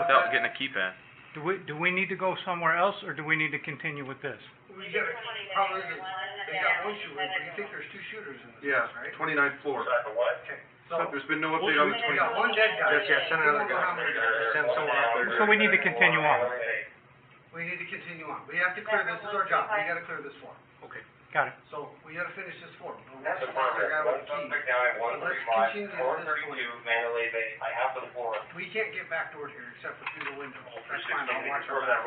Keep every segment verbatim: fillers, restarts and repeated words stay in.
without getting a keypad. Do we, do we need to go somewhere else, or do we need to continue with this? We get a, probably the, they got one shooter, but you think there's two shooters in this, yeah, right? twenty-ninth floor. Okay. So there's been no update on the twenty-ninth. Yeah, one dead guy. Yes, yeah, send another guy. Send someone up there. So we need to continue on. We need to continue on. We have to clear this. This is our job. We got to clear this floor. Okay. Got it. So we got to finish this form. That's the form. Let's continue this form. I have the floor. We can't get back door here except for through the window. That's fine. I'll watch our back.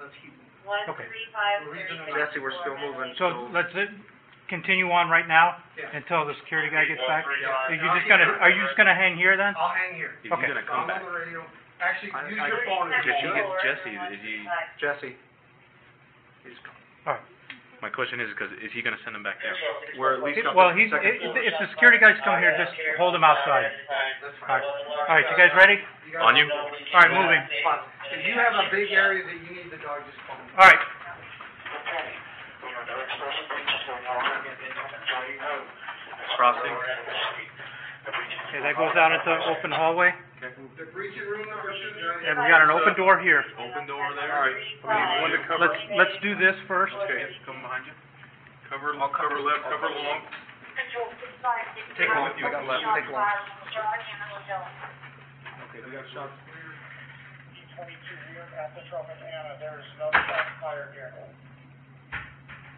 Let's keep moving. Okay. Jesse, we're still moving. So let's continue on right now until the security guy gets back. Are you just gonna? Are you just gonna hang here then? I'll hang here. Okay. He's gonna come back. Actually, use your phone. If you get Jesse, is he Jesse? He's coming. All right. My question is, because is he going to send him back there? We're at least it, well, he's, it, if the security guys come here, just hold him outside. All right, all right, you guys ready? On you. All right, moving. If you have a big area that you need the dog, just call him. All right. Crossing. Okay, that goes out into the open hallway. Okay. The breaching room number should be. And we got an open door here. Open door there. All right. One to cover. Let's let's do this first. Okay. Come behind you. Cover. I'll cover left. Cover long. Take long. You got left. Take long. Okay. We got shots. twenty-two here at the Tropic Anna. There's another shot fired here.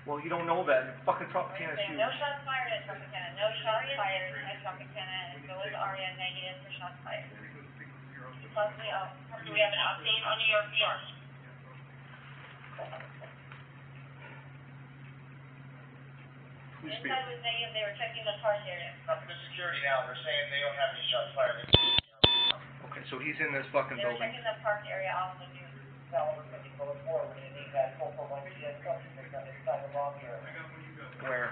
Well, you don't know that. It's fucking Tropicana shoots. No shots fired at Tropicana. No shots fired at Tropicana. And so is Aria negative for shots fired. Plus we, uh, do we have an update on New York, New York? Inside was negative. They were checking the park area. Up to the security now. They're saying they don't have any shots fired. Okay, so he's in this fucking building. They were checking the park area off the new development. Where?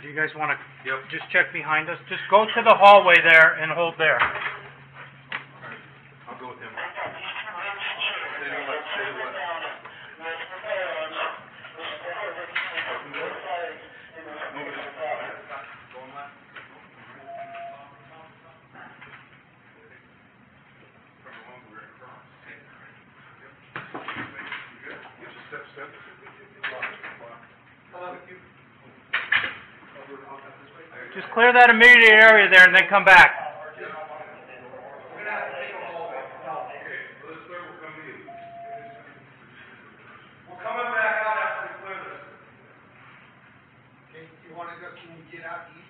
Do you guys want to yep. just check behind us? Just go to the hallway there and hold there. I'll go with him. Just clear that immediate area there and then come back. We're coming back out after we clear this. Okay, you want to go, can you get out east?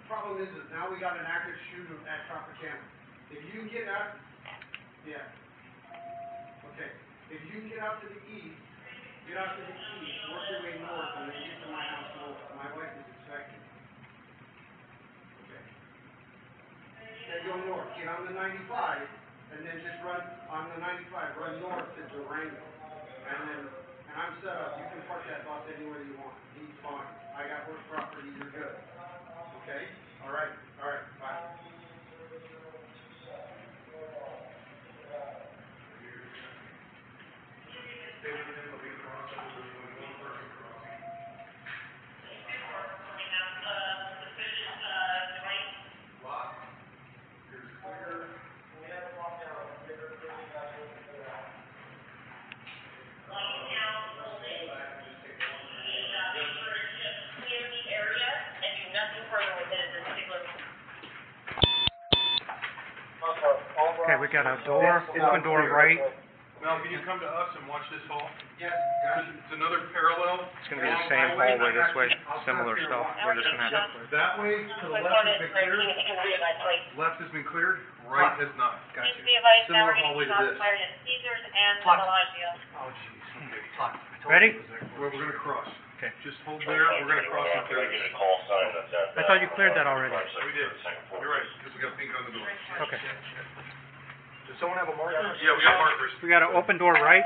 The problem is, is now we got an active shooter at Tropicana. If you can get out, yeah. Okay, if you can get out to the east, get out to the east, work your way north, and then get to my house north. My wife is expecting. Okay. Then go north. Get on the ninety-five, and then just run on the ninety-five. Run north to Durango. And then, and I'm set up. You can park that bus anywhere you want. He's fine. I got work property. You're good. Okay? All right. All right. Bye. Okay, we got a door, open door right. Mel, can you come to us and watch this hall? Yes. It's another parallel. It's going to be the same hallway this way, similar stuff. We're just going to have to. That way to the left has been cleared. Left has been cleared. Right has not. Got you. Similar hallway to this. Oh, jeez. Okay. Ready? We're going to cross. Okay. Just hold there. We're going to cross and clear this. I thought you cleared that already. We did. You're right, because we got pink on the door. Okay. Does someone have a marker? Yeah, we got markers. We got an open door right.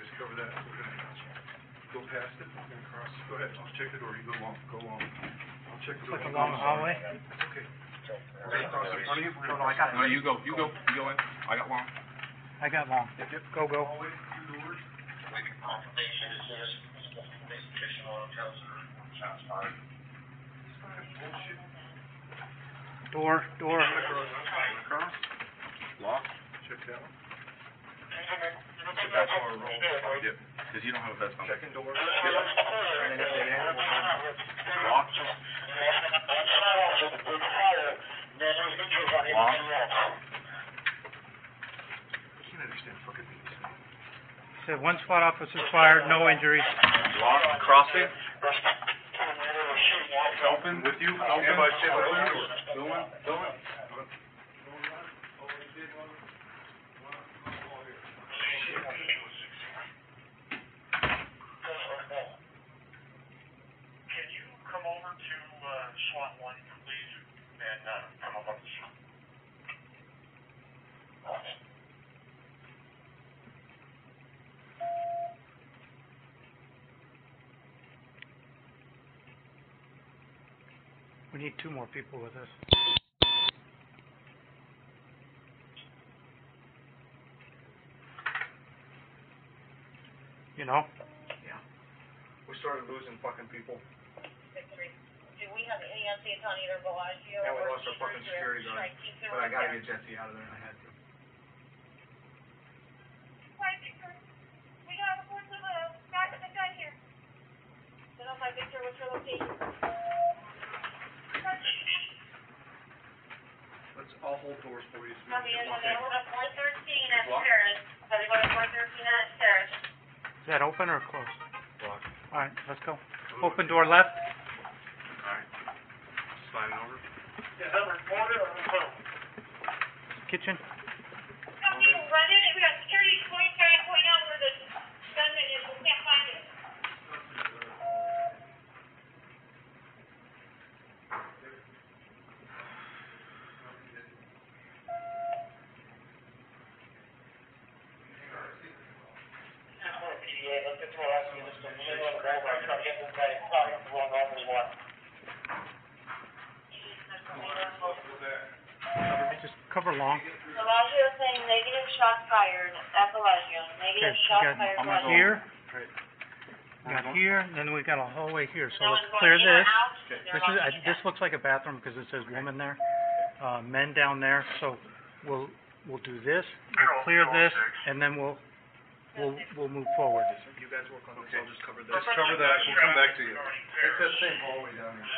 Just cover that. We're going to go past it. We're going to cross. Go ahead. I'll check the door. You go long. Go long. I'll check the door. It's like a long hallway. Okay. We're going to cross in front of you. No, no, I got it. No, you go. You go. You go in. I got long. I got long. Yep, yep. Go, go. Hallway, two doors. Waiting for confirmation. It says, petition on hotels and shots fired. Bullshit. Door, door. because you don't have a vest on. Second door. Lock. Lock. I can't understand fucking things. Said one SWAT officer fired, no injuries. Lock. Crossing. Open with you. Open. Go on. Go on. SWAT one, please, and uh, come up on the shot. We need two more people with us. You know? Yeah. We started losing fucking people. Do we have any on San Antonio or Bellagio? Yeah, we lost our fucking security guard. But I gotta get Jesse out of there, and I had to. Right, Victor. We gotta report to the guy with the gun here. Then I'll find Victor with your location. Let's all hold doors for you. I'll be in the middle of four thirteen upstairs. So we go to four thirteen upstairs. Is that open or closed? Locked. All right, let's go. Open door left. Over. Is that recorded or recorded? Kitchen. Some people run in and we got security point guy point out where the gunman is. We can't find it. Just cover long. Bellagio saying negative shot fired at Bellagio. Negative okay, shot fired. We got here. We got here. And then we got a hallway here. So no let's clear this. Okay. This is. I, this looks like a bathroom because it says women there, uh, men down there. So we'll we'll do this. We'll clear this, and then we'll we'll we'll move forward. You guys work on this. I'll just cover this. Just cover that. We'll come back to you. It's that same hallway down here.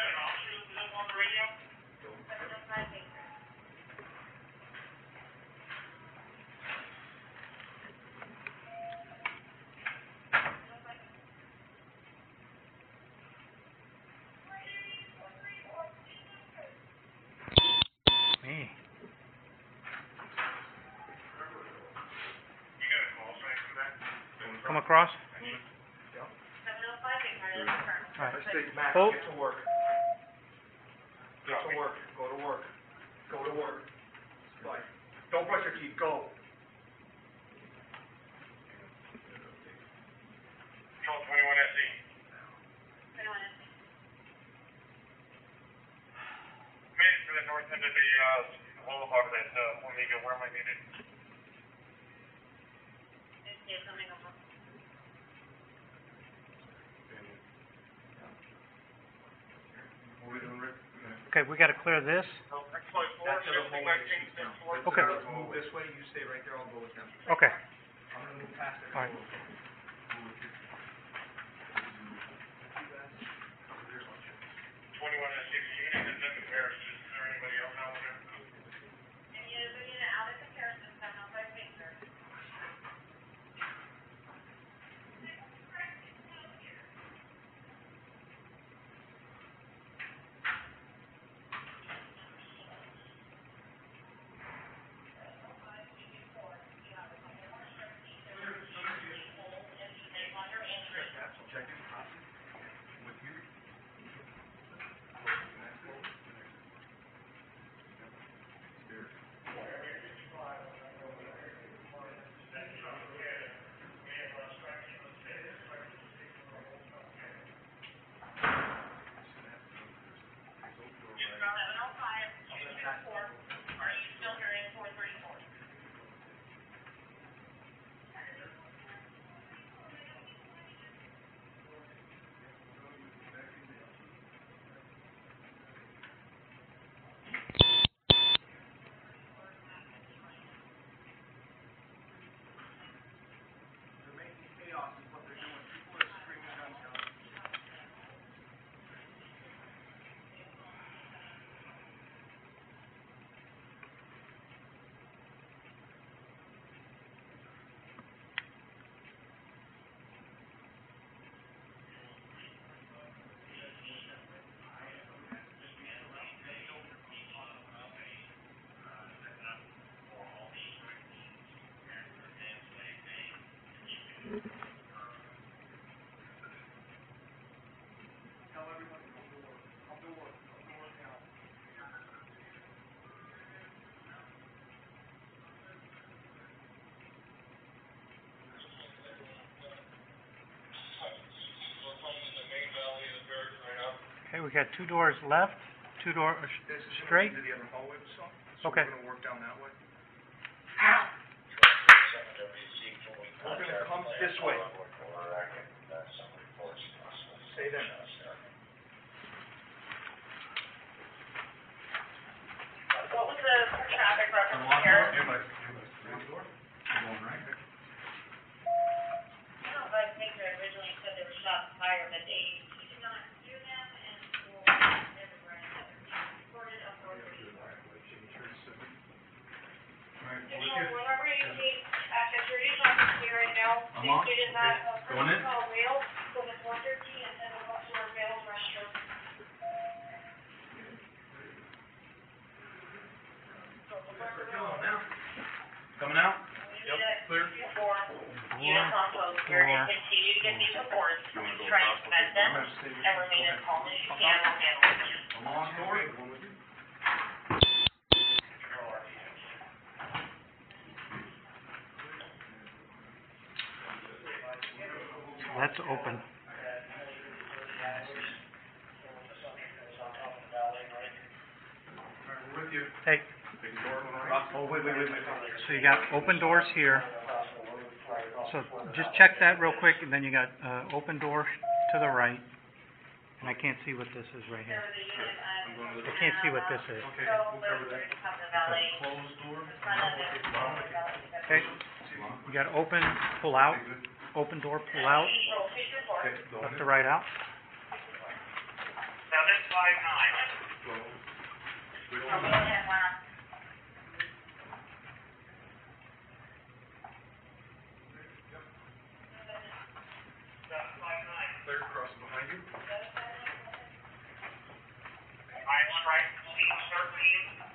Come across. Mm-hmm. Yeah. All right. I say, Matt, oh. Get to work. Get to work. Go to work. Go to work. Bye. Don't brush your teeth. Go. Control twenty-one S E. twenty-one S E. Made it for the north end of the uh, boulevard that uh, Omega. Where am I needed? Yes, Omega. Okay, we got to clear this. Okay. Move this way. You stay right there. I'll go with them. Okay. I'm gonna move past it. All right. Twenty-one S six unit is in the Paris. Is there anybody else out there? Any other unit out of the Paris is down by Victor. we got two doors left, two doors straight. Into the other hallway with some, so okay. We're going to work down that way. We're going to come this way. Stay there. What was the traffic reference here? No, but I think they originally said they were shot fire, but they did not do them, and we'll never run out of time. Recorded up for the report. We're operating at the traditional office right now. They did in that office called Wales, so it's one thirteen and then we'll go to our Wales restaurant. Coming out? Yep. Clear. Four. Units on post. You're going to continue to get these reports. Try to prevent them and remain as calm as you can. We'll handle it. I'm on board. That's open. Hey. Oh, wait, wait, wait, wait. So you got open doors here. So just check that real quick, and then you got uh, open door to the right. And I can't see what this is right here. I can't see what this is. Okay, we'll cover that. Okay. We got open, pull out. Open door, pull out. Left to right out. seven five nine.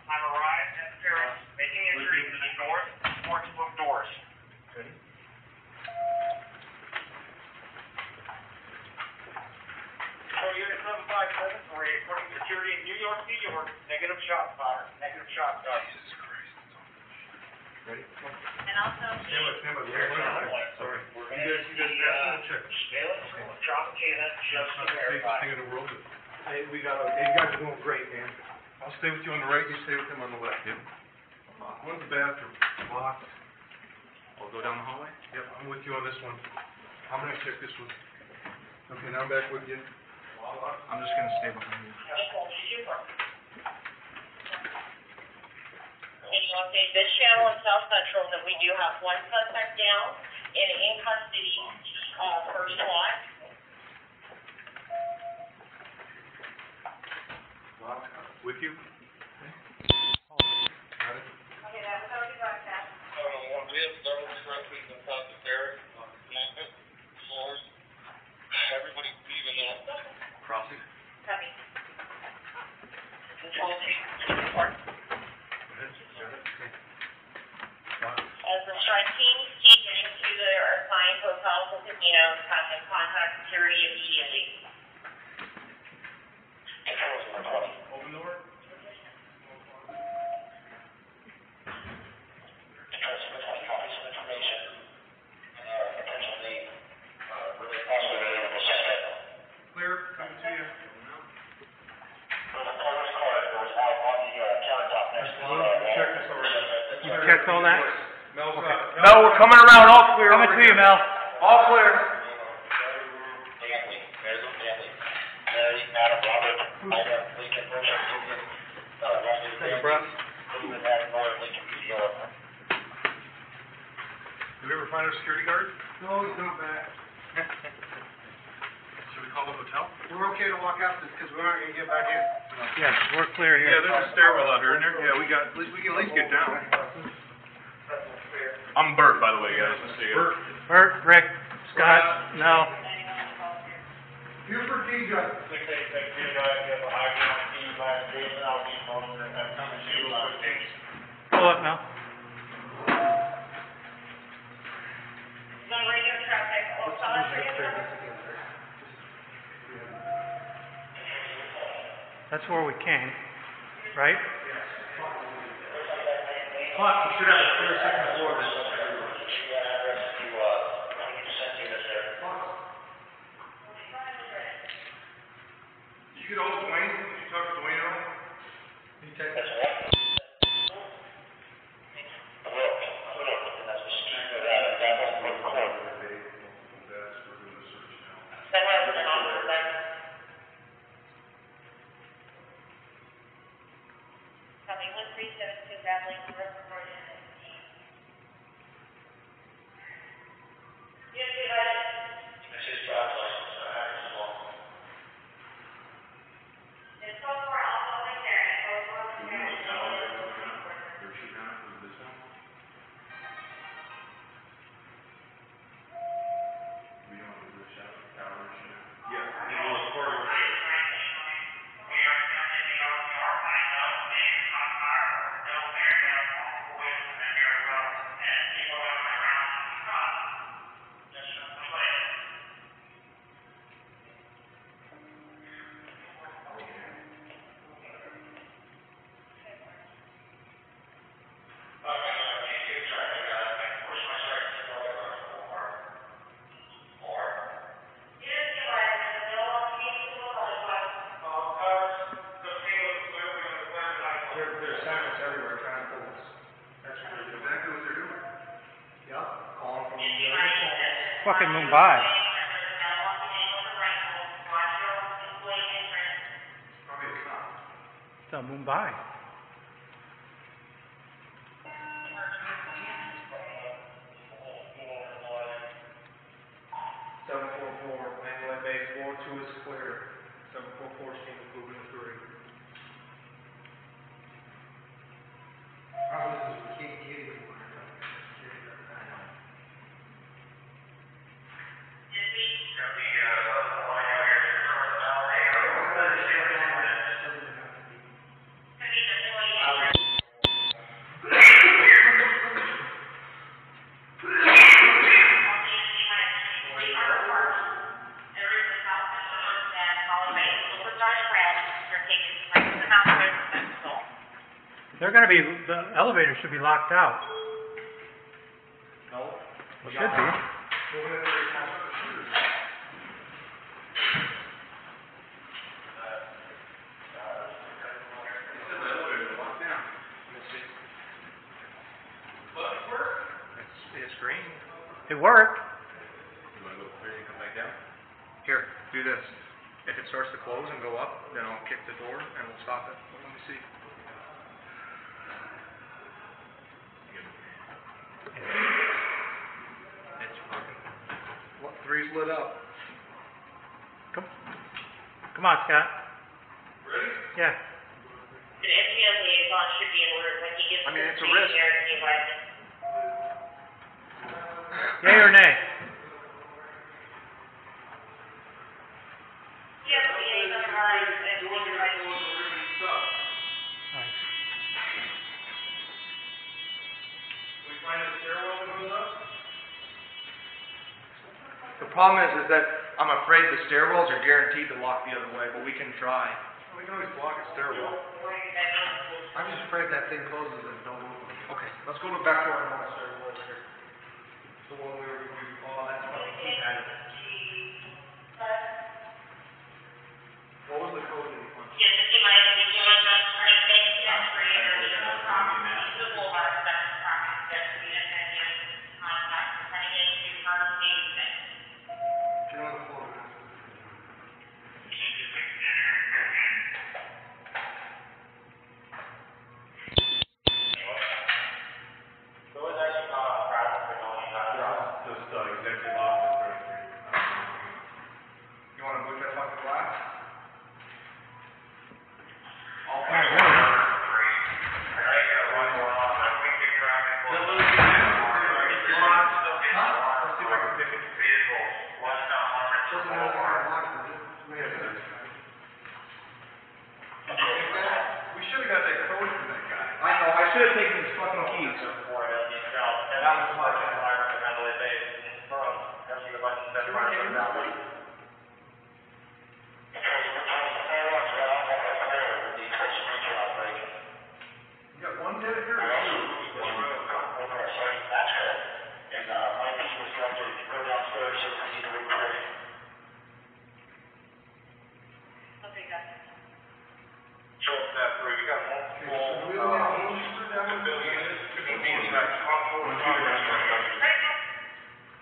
I've arrived at the terrace, making entry into the north sportsbook doors. Okay. So unit seven five seven, we're reporting security in New York, New York, negative shot fire, negative shot fire. Jesus Christ. Ready? And also, yeah, look, yeah, look, yeah, look, yeah. Sorry. You guys, you guys passed on the check. Drop a K N just to verify. Thing in the world. Hey, we got, you guys are doing great, man. I'll stay with you on the right, you stay with him on the left. Yep. One's the bathroom. Locked. I'll go down the hallway? Yep, I'm with you on this one. I'm going to check this one. Okay, now I'm back with you. I'm just going to stay behind you. And you will say this channel in South Central that we do have one suspect down and in custody uh, for SWAT. Locked. With you? Okay. Oh, got it. Okay, that was already broadcast. So, uh, we have several directly on top of the terrace, uh, campus, floors. Everybody's leaving now. Crossing. Copy. Control team, report. Go ahead. Okay. As the strike team is getting to their assigned hotels and casinos, have them contact security immediately. Open door. Checked all that? Mel's okay. Mel, Mel, we're coming around. All clear. Coming to you, Mel. All clear. Take a breath. Did we ever find our security guard? No, he's not back. Should we call the hotel? We're okay to walk out because we're not going to get back in. Yes, we're clear here. Yeah, there's a stairwell out here, isn't there? Yeah, we got. At least we can at least get down. I'm Bert, by the way, guys. Let's see Bert. Bert, Rick, Scott. No. Here for D J. Pull up now. Radio traffic. That's where we came, right? Yes. Fuck, we should have a clear second floor then. You you get old Dwayne? Did you talk to Dwayne at all? Can you take that? Fucking Mumbai. It's uh, Mumbai. seven four four, Mandalay Bay, four two is clear. seven four four is being moved in three. Probably we can't get it. They're going to be, the elevator should be locked out. No. It should be. It's, it's green. It worked. You want to go clear and come back down? Here, do this. If it starts to close and go up, then I'll kick the door and we'll stop it. Let me see. Three's lit up. Come, come on, Scott. Ready? Yeah. The M P L liaison should be in order when he gives. I mean, it's a risk. Yay or nay? The problem is, is that I'm afraid the stairwells are guaranteed to lock the other way, but we can try. We can always block a stairwell. I'm just afraid that thing closes and don't open. Okay, let's go to the back door and on the stairwell here. The one we were going to follow. That's what we keep at it. What was the code in the front? Yes, if you might, if you might just try to make it up for you, there's no problem. The boulevard stuff is talking. That's the unit that you're in contact with. I need to do our engagement. Get on the floor. Gracias.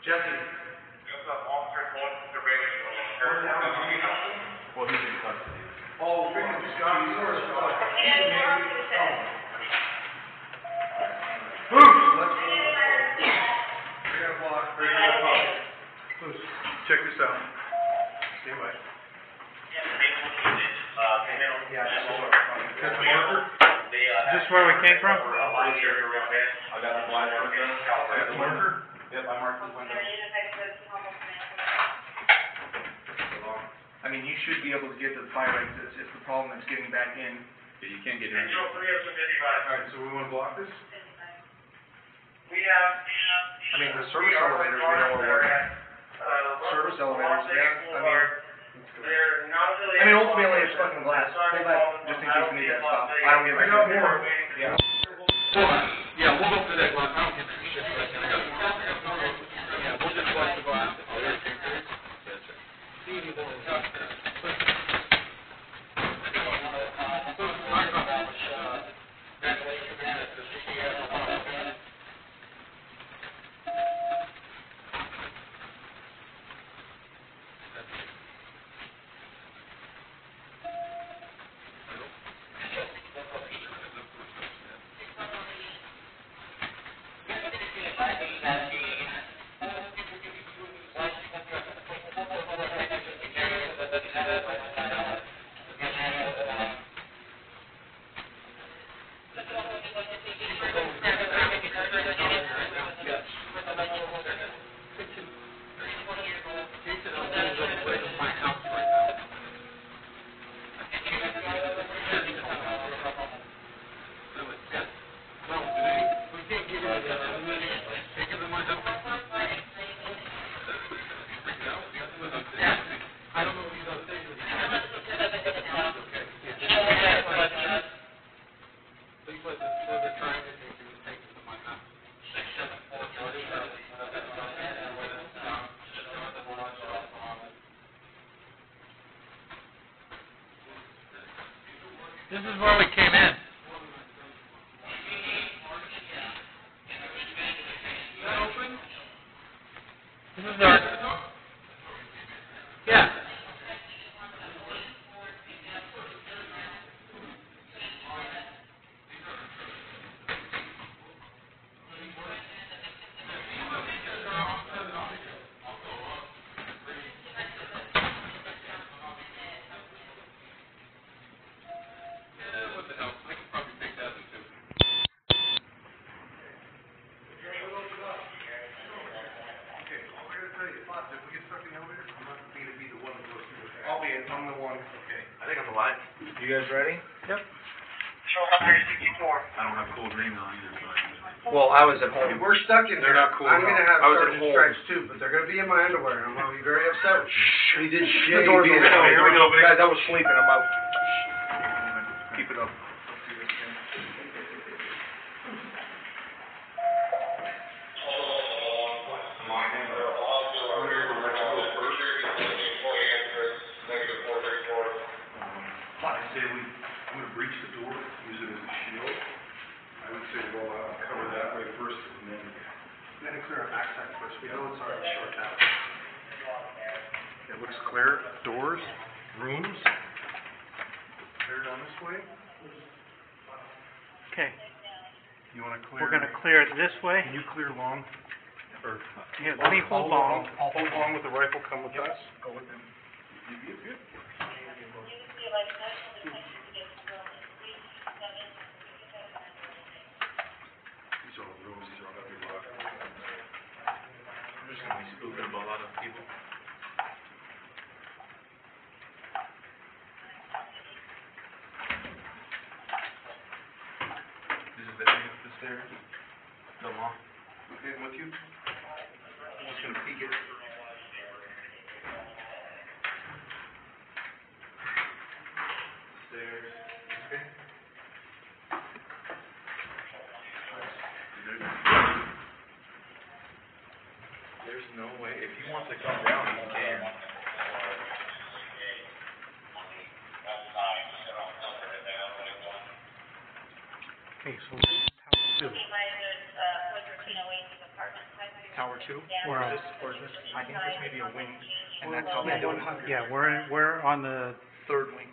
Jesse. Just an officer going to the range. Well, he's in custody. Oh, bring him to Scotty. Check this out. Stay away. Is this where we came from? I got the blind marker. That's the marker? Yep, I marked the window. I mean, you should be able to get to the fire exits. It's the problem that's getting back in. Yeah, you can't get in. Alright, so we want to block this? We have. I mean, the service elevators, we don't want to work. Service elevators, yeah. I mean, I mean, ultimately, it's fucking glass. Hold that just in case we need that stop. I don't give a shit. Yeah. Yeah, we'll go through that glass. I don't give a shit. Yeah, we'll just watch the glass. This is where we came in. This is our... Yeah. You guys ready? Yep. I don't have cool green on either, so I can... Well, I was at home. We're stuck in there. They're not cool. I'm going to have sergeant stripes too, but they're going to be in my underwear, and I'm going to be very upset with you. He did shit. The doors are open. Here we go, guys. I was sleeping. I'm out. Keep it up. It looks clear. Doors, rooms. Clear down this way. Okay. You want to clear? We're going to clear it this way. Can you clear long? Or yeah, let me hold long. I'll hold long with the rifle. Come with us. Go with them. These are all rooms. These are all going to be locked. I'm just going to be spooking about a lot of people. There. No more. Okay, I'm with you. I'm just going to peek it. Stairs. Okay. There's no way. If he wants to come down, he can. Okay, so... Thank you. two, or a, or just, I think there's maybe a wing, and that's how they do it. Yeah, we're, we're on the third wing.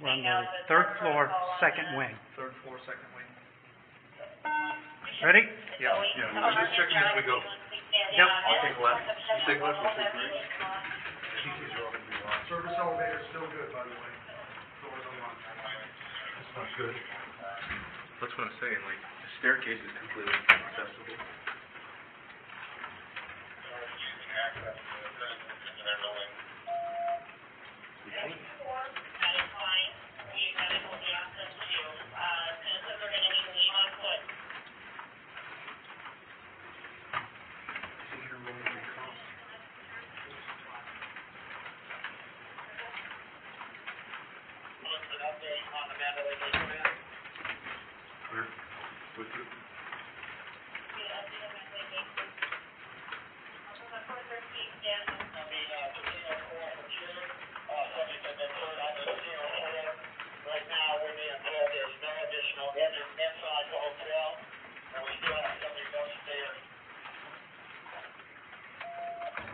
We're on the third floor, second wing. Third floor, second wing. Ready? Yeah. Yeah. We're just checking as we go. Yep. I'll take left. You take left, we'll take right. Service elevator is still good, by the way. Doors unlocked. That's not good. That's what I'm saying. Like, the staircase is completely inaccessible.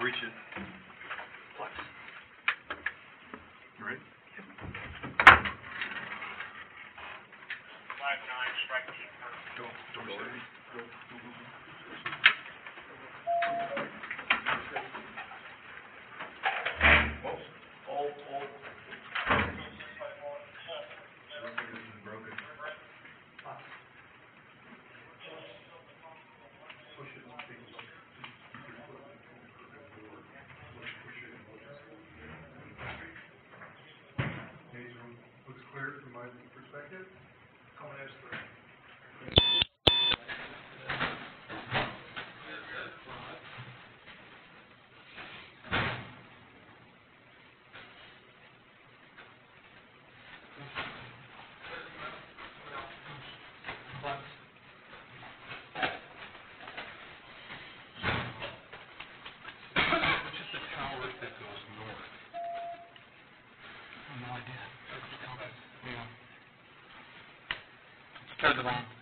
Reach it. Flex. You ready? Yep. Five nine, strike team. Go. Door seven. Go. Whoops. All, all. Broken. Push it. Perspective, coming as three. Which is the tower that goes north? No idea. That's the tower. Yeah. Turn the line.